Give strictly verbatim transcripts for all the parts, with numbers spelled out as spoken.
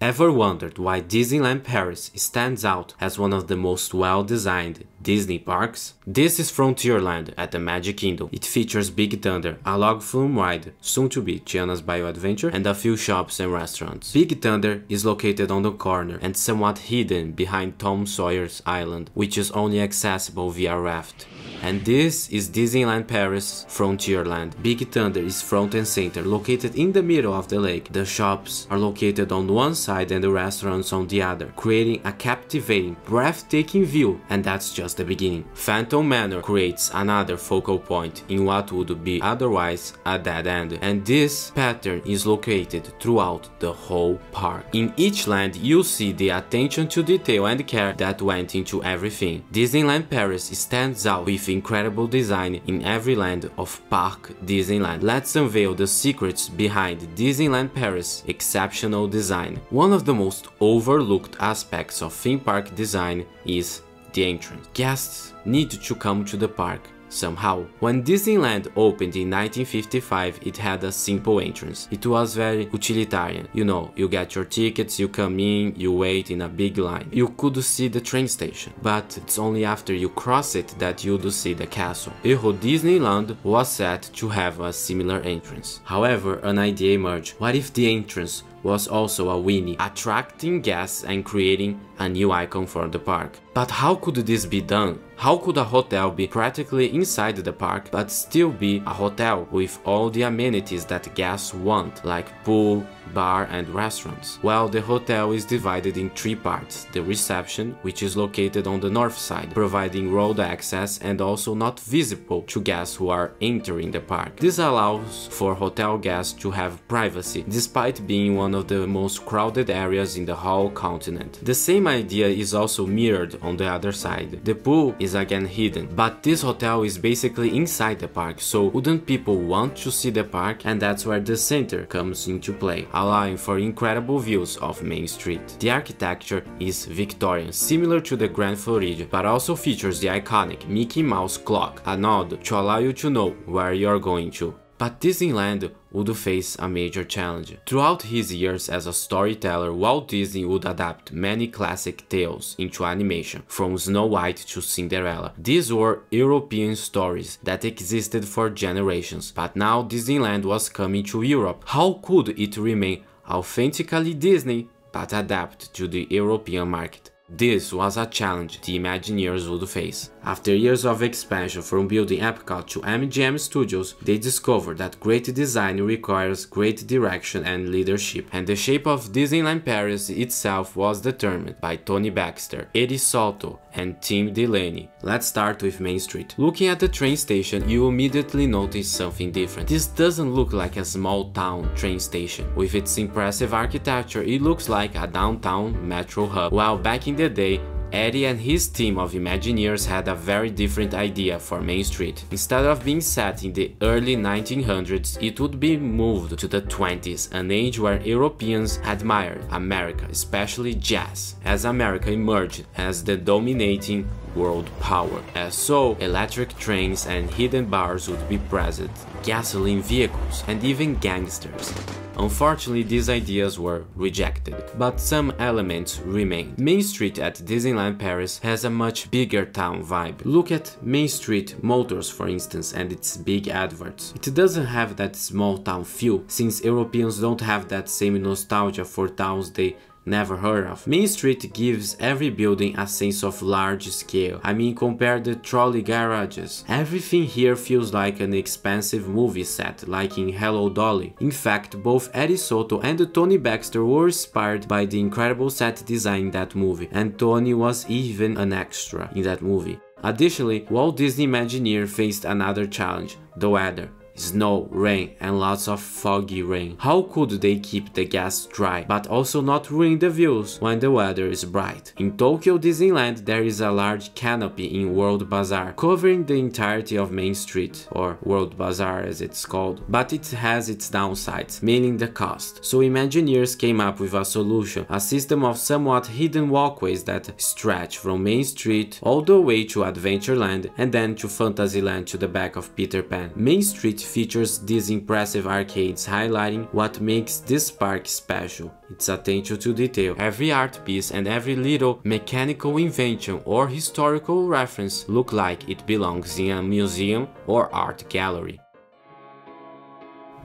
Ever wondered why Disneyland Paris stands out as one of the most well-designed Disney parks? This is Frontierland at the Magic Kingdom. It features Big Thunder, a log flume ride, soon to be Tiana's Bayou Adventure, and a few shops and restaurants. Big Thunder is located on the corner and somewhat hidden behind Tom Sawyer's Island, which is only accessible via raft. And this is Disneyland Paris Frontierland. Big Thunder is front and center, located in the middle of the lake. The shops are located on one side and the restaurants on the other, creating a captivating, breathtaking view, and that's just the beginning. Phantom Manor creates another focal point in what would be otherwise a dead end, and this pattern is located throughout the whole park. In each land, you see the attention to detail and care that went into everything. Disneyland Paris stands out with incredible design in every land of Parc Disneyland. Let's unveil the secrets behind Disneyland Paris' exceptional design. One of the most overlooked aspects of theme park design is the entrance. Guests need to come to the park somehow. When Disneyland opened in nineteen fifty-five, it had a simple entrance. It was very utilitarian. You know, you get your tickets, you come in, you wait in a big line. You could see the train station, but it's only after you cross it that you'd see the castle. Euro Disneyland was set to have a similar entrance. However, an idea emerged. What if the entrance was also a whinny, attracting guests and creating a new icon for the park? But how could this be done? How could a hotel be practically inside the park but still be a hotel with all the amenities that guests want, like pool, bar and restaurants? Well, the hotel is divided in three parts: the reception, which is located on the north side, providing road access and also not visible to guests who are entering the park. This allows for hotel guests to have privacy, despite being one of the most crowded areas in the whole continent. The same idea is also mirrored on the other side. The pool is again hidden, but this hotel is basically inside the park, so wouldn't people want to see the park? And that's where the center comes into play, allowing for incredible views of Main Street. The architecture is Victorian, similar to the Grand Floridian, but also features the iconic Mickey Mouse clock, a nod to allow you to know where you're going to. But Disneyland would face a major challenge. Throughout his years as a storyteller, Walt Disney would adapt many classic tales into animation, from Snow White to Cinderella. These were European stories that existed for generations, but now Disneyland was coming to Europe. How could it remain authentically Disney but adapt to the European market? This was a challenge the Imagineers would face. After years of expansion, from building Epcot to M G M Studios, they discovered that great design requires great direction and leadership, and the shape of Disneyland Paris itself was determined by Tony Baxter, Eddie Soto and Tim Delaney. Let's start with Main Street. Looking at the train station, you immediately notice something different. This doesn't look like a small town train station. With its impressive architecture, it looks like a downtown metro hub. While back in the day, Eddie and his team of Imagineers had a very different idea for Main Street. Instead of being set in the early nineteen hundreds, it would be moved to the twenties, an age where Europeans admired America, especially jazz, as America emerged as the dominating world power. As so, electric trains and hidden bars would be present, gasoline vehicles and even gangsters. Unfortunately, these ideas were rejected, but some elements remained. Main Street at Disneyland Paris has a much bigger town vibe. Look at Main Street Motors, for instance, and its big adverts. It doesn't have that small town feel, since Europeans don't have that same nostalgia for towns they never heard of. Main Street gives every building a sense of large scale. I mean, compare the trolley garages. Everything here feels like an expensive movie set, like in Hello Dolly. In fact, both Eddie Soto and Tony Baxter were inspired by the incredible set design in that movie, and Tony was even an extra in that movie. Additionally, Walt Disney Imagineer faced another challenge: the weather. Snow, rain, and lots of foggy rain. How could they keep the guests dry, but also not ruin the views when the weather is bright? In Tokyo Disneyland, there is a large canopy in World Bazaar, covering the entirety of Main Street, or World Bazaar as it's called, but it has its downsides, meaning the cost. So Imagineers came up with a solution, a system of somewhat hidden walkways that stretch from Main Street all the way to Adventureland and then to Fantasyland to the back of Peter Pan. Main Street features these impressive arcades, highlighting what makes this park special: its attention to detail. Every art piece and every little mechanical invention or historical reference look like it belongs in a museum or art gallery.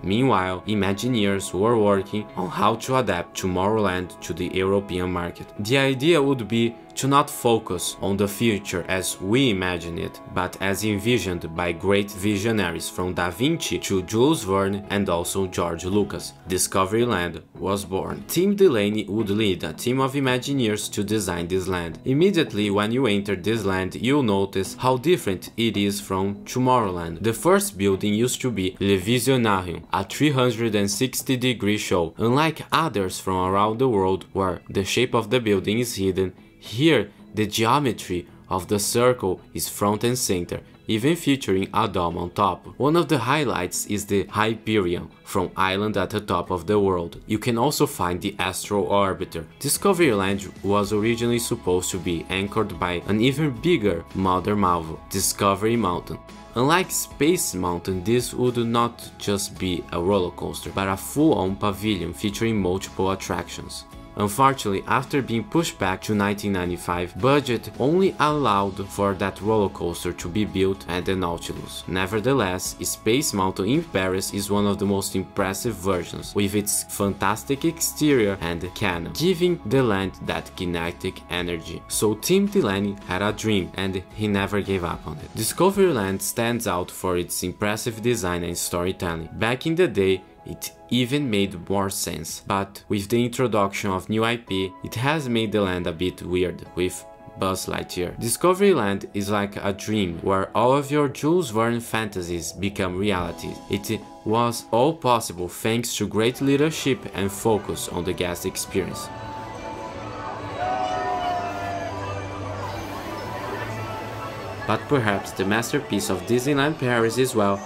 Meanwhile, Imagineers were working on how to adapt Tomorrowland to the European market. The idea would be to not focus on the future as we imagine it, but as envisioned by great visionaries from Da Vinci to Jules Verne and also George Lucas. Discoveryland was born. Tim Delaney would lead a team of Imagineers to design this land. Immediately when you enter this land, you'll notice how different it is from Tomorrowland. The first building used to be Le Visionarium, a three hundred sixty degree show. Unlike others from around the world where the shape of the building is hidden, here, the geometry of the circle is front and center, even featuring a dome on top. One of the highlights is the Hyperion from Island at the Top of the World. You can also find the Astro Orbiter. Discoveryland was originally supposed to be anchored by an even bigger mother marvel, Discovery Mountain. Unlike Space Mountain, this would not just be a roller coaster, but a full-on pavilion featuring multiple attractions. Unfortunately, after being pushed back to nineteen ninety-five, budget only allowed for that roller coaster to be built at the Nautilus. Nevertheless, Space Mountain in Paris is one of the most impressive versions, with its fantastic exterior and cannon, giving the land that kinetic energy. So Tim Delaney had a dream, and he never gave up on it. Discoveryland stands out for its impressive design and storytelling. Back in the day, it even made more sense, but with the introduction of new I P, it has made the land a bit weird, with Buzz Lightyear. Discoveryland is like a dream, where all of your Jules Verne fantasies become reality. It was all possible thanks to great leadership and focus on the guest experience. But perhaps the masterpiece of Disneyland Paris is, well,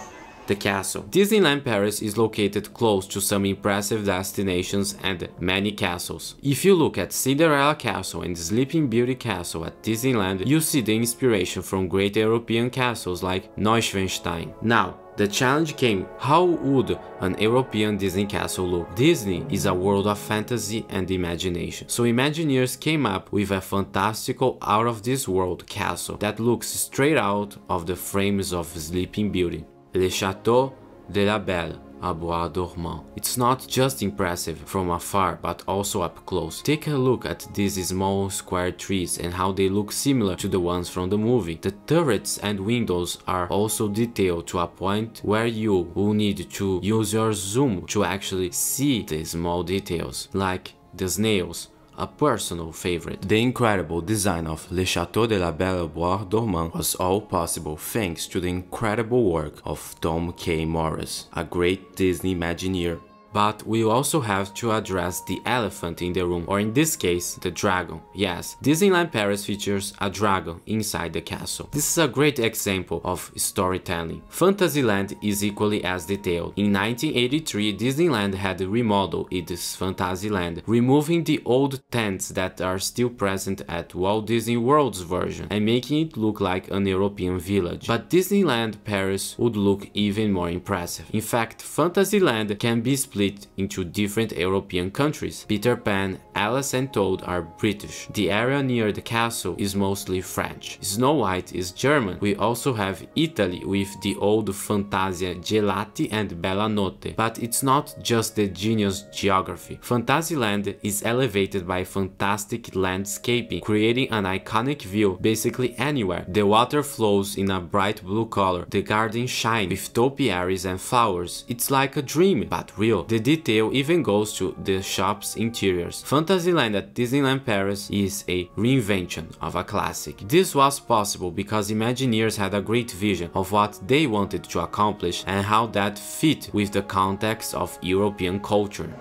the castle. Disneyland Paris is located close to some impressive destinations and many castles. If you look at Cinderella Castle and Sleeping Beauty Castle at Disneyland, you see the inspiration from great European castles like Neuschwanstein. Now, the challenge came: how would an European Disney castle look? Disney is a world of fantasy and imagination, so Imagineers came up with a fantastical, out-of-this-world castle that looks straight out of the frames of Sleeping Beauty. Le Château de la Belle au Bois Dormant. It's not just impressive from afar, but also up close. Take a look at these small square trees and how they look similar to the ones from the movie. The turrets and windows are also detailed to a point where you will need to use your zoom to actually see the small details, like the snails, a personal favorite. The incredible design of Le Château de la Belle au Bois Dormant was all possible thanks to the incredible work of Tom K. Morris, a great Disney Imagineer. But we also have to address the elephant in the room, or in this case, the dragon. Yes, Disneyland Paris features a dragon inside the castle. This is a great example of storytelling. Fantasyland is equally as detailed. In nineteen eighty-three, Disneyland had remodeled its Fantasyland, removing the old tents that are still present at Walt Disney World's version and making it look like an European village. But Disneyland Paris would look even more impressive. In fact, Fantasyland can be split into different European countries. Peter Pan, Alice and Toad are British. The area near the castle is mostly French. Snow White is German. We also have Italy with the old Fantasia Gelati and Bella Notte. But it's not just the genius geography. Fantasyland is elevated by fantastic landscaping, creating an iconic view basically anywhere. The water flows in a bright blue color. The garden shines with topiaries and flowers. It's like a dream, but real. The detail even goes to the shop's interiors. Fantasyland at Disneyland Paris is a reinvention of a classic. This was possible because Imagineers had a great vision of what they wanted to accomplish and how that fit with the context of European culture.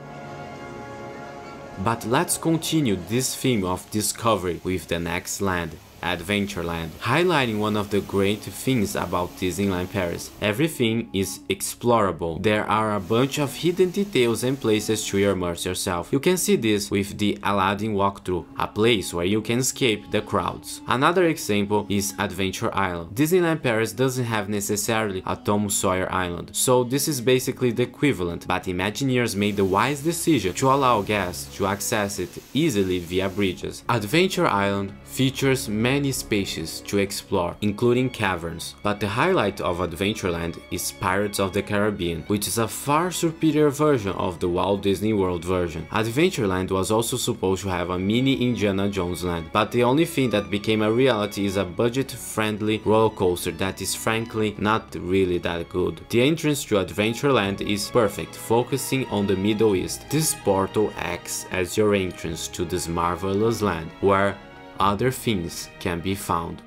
But let's continue this theme of discovery with the next land, Adventureland, highlighting one of the great things about Disneyland Paris. Everything is explorable. There are a bunch of hidden details and places to immerse yourself. You can see this with the Aladdin walkthrough, a place where you can escape the crowds. Another example is Adventure Island. Disneyland Paris doesn't have necessarily a Tom Sawyer Island, so this is basically the equivalent, but Imagineers made the wise decision to allow guests to access it easily via bridges. Adventure Island features many spaces to explore, including caverns, but the highlight of Adventureland is Pirates of the Caribbean, which is a far superior version of the Walt Disney World version. Adventureland was also supposed to have a mini Indiana Jones land, but the only thing that became a reality is a budget-friendly roller coaster that is frankly not really that good. The entrance to Adventureland is perfect, focusing on the Middle East. This portal acts as your entrance to this marvelous land, where other things can be found.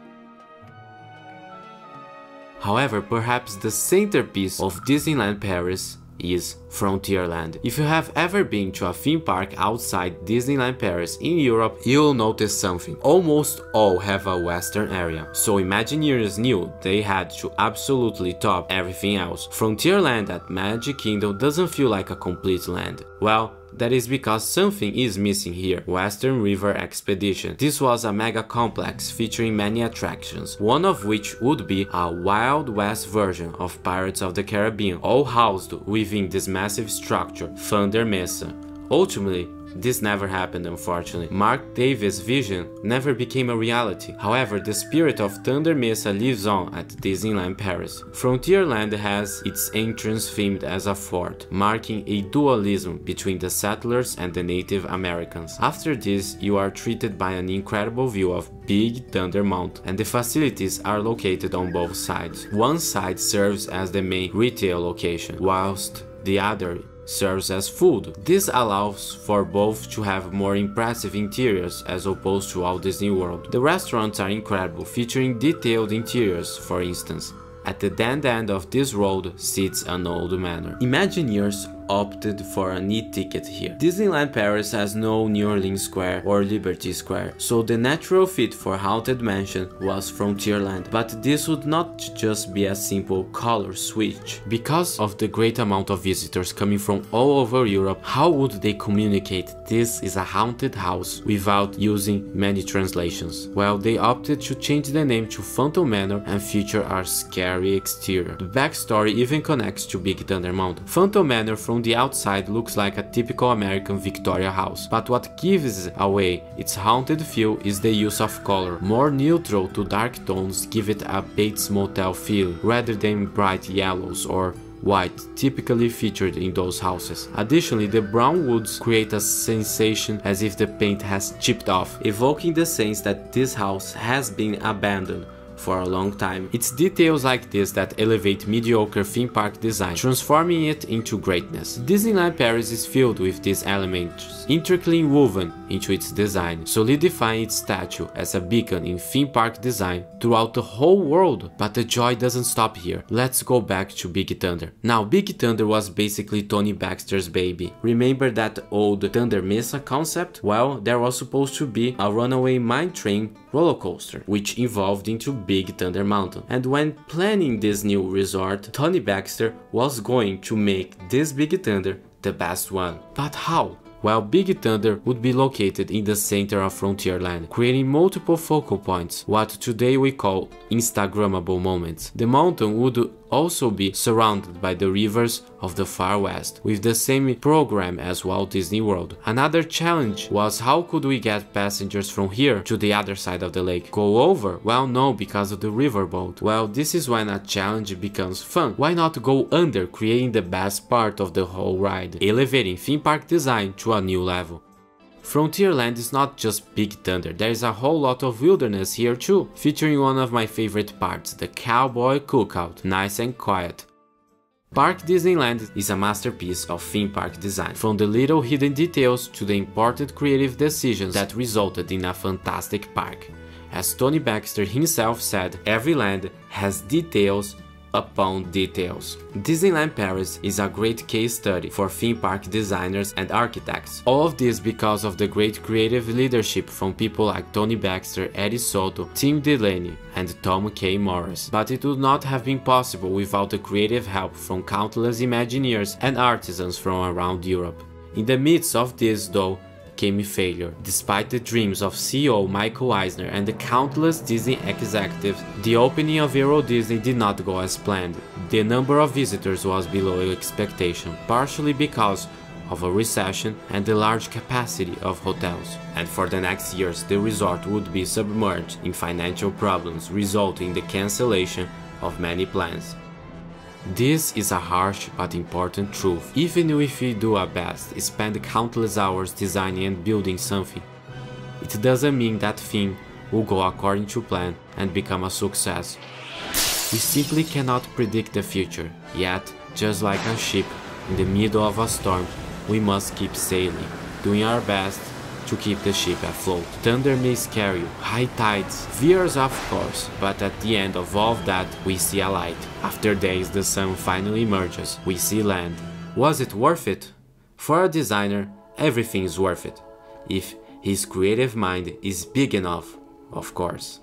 However, perhaps the centerpiece of Disneyland Paris is Frontierland. If you have ever been to a theme park outside Disneyland Paris in Europe, you'll notice something. Almost all have a Western area, so Imagineers knew they had to absolutely top everything else. Frontierland at Magic Kingdom doesn't feel like a complete land. Well, that is because something is missing here. Western River Expedition. This was a mega complex featuring many attractions, one of which would be a Wild West version of Pirates of the Caribbean, all housed within this massive structure, Thunder Mesa. Ultimately, this never happened, unfortunately. Mark Davis' vision never became a reality. However, the spirit of Thunder Mesa lives on at Disneyland Paris. Frontierland has its entrance themed as a fort, marking a dualism between the settlers and the Native Americans. After this, you are treated by an incredible view of Big Thunder Mountain, and the facilities are located on both sides. One side serves as the main retail location, whilst the other serves as food. This allows for both to have more impressive interiors as opposed to Walt Disney World. The restaurants are incredible, featuring detailed interiors, for instance. At the dead end of this road sits an old manor. Imagineers opted for a neat ticket here. Disneyland Paris has no New Orleans Square or Liberty Square, so the natural fit for Haunted Mansion was Frontierland, but this would not just be a simple color switch. Because of the great amount of visitors coming from all over Europe, how would they communicate this is a haunted house without using many translations? Well, they opted to change the name to Phantom Manor and feature our scary exterior. The backstory even connects to Big Thunder Mountain. Phantom Manor from From the outside looks like a typical American Victoria house, but what gives away its haunted feel is the use of color. More neutral to dark tones give it a Bates Motel feel, rather than bright yellows or white typically featured in those houses. Additionally, the brown woods create a sensation as if the paint has chipped off, evoking the sense that this house has been abandoned for a long time. It's details like this that elevate mediocre theme park design, transforming it into greatness. Disneyland Paris is filled with these elements, intricately woven into its design, solidifying its statue as a beacon in theme park design throughout the whole world. But the joy doesn't stop here. Let's go back to Big Thunder. Now, Big Thunder was basically Tony Baxter's baby. Remember that old Thunder Mesa concept? Well, there was supposed to be a runaway mine train roller coaster, which evolved into Big Thunder Mountain. And when planning this new resort, Tony Baxter was going to make this Big Thunder the best one. But how? Well, Big Thunder would be located in the center of Frontierland, creating multiple focal points, what today we call Instagrammable moments. The mountain would also be surrounded by the rivers of the Far West, with the same program as Walt Disney World. Another challenge was how could we get passengers from here to the other side of the lake? Go over? Well, no, because of the riverboat. Well, this is when a challenge becomes fun. Why not go under, creating the best part of the whole ride, elevating theme park design to a new level. Frontierland is not just Big Thunder, there is a whole lot of wilderness here too, featuring one of my favorite parts, the Cowboy Cookout, nice and quiet. Parc Disneyland is a masterpiece of theme park design, from the little hidden details to the important creative decisions that resulted in a fantastic park. As Tony Baxter himself said, every land has details upon details. Disneyland Paris is a great case study for theme park designers and architects. All of this because of the great creative leadership from people like Tony Baxter, Eddie Soto, Tim Delaney and Tom K. Morris. But it would not have been possible without the creative help from countless Imagineers and artisans from around Europe. In the midst of this, though, came a failure. Despite the dreams of C E O Michael Eisner and the countless Disney executives, the opening of Euro Disney did not go as planned. The number of visitors was below expectation, partially because of a recession and the large capacity of hotels. And for the next years, the resort would be submerged in financial problems, resulting in the cancellation of many plans. This is a harsh but important truth. Even if we do our best, spend countless hours designing and building something, it doesn't mean that thing will go according to plan and become a success. We simply cannot predict the future, yet, just like a ship in the middle of a storm, we must keep sailing, doing our best to keep the ship afloat. Thunder may scare you, high tides, veers of course, but at the end of all of that we see a light. After days the sun finally emerges, we see land. Was it worth it? For a designer, everything is worth it, if his creative mind is big enough, of course.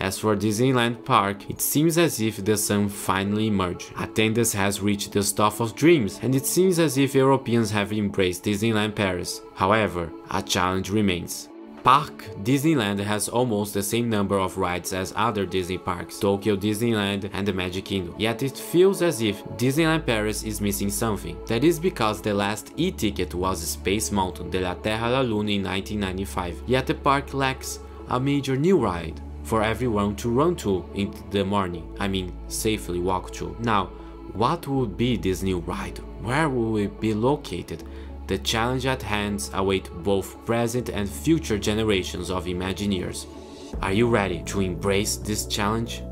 As for Disneyland Park, it seems as if the sun finally emerged. Attendance has reached the stuff of dreams, and it seems as if Europeans have embraced Disneyland Paris. However, a challenge remains. Parc Disneyland has almost the same number of rides as other Disney parks, Tokyo Disneyland and the Magic Kingdom. Yet it feels as if Disneyland Paris is missing something. That is because the last e-ticket was Space Mountain, De la Terra à la Luna in nineteen ninety-five, yet the park lacks a major new ride for everyone to run to in the morning, I mean safely walk to. Now, what would be this new ride? Where will it be located? The challenge at hand awaits both present and future generations of Imagineers. Are you ready to embrace this challenge?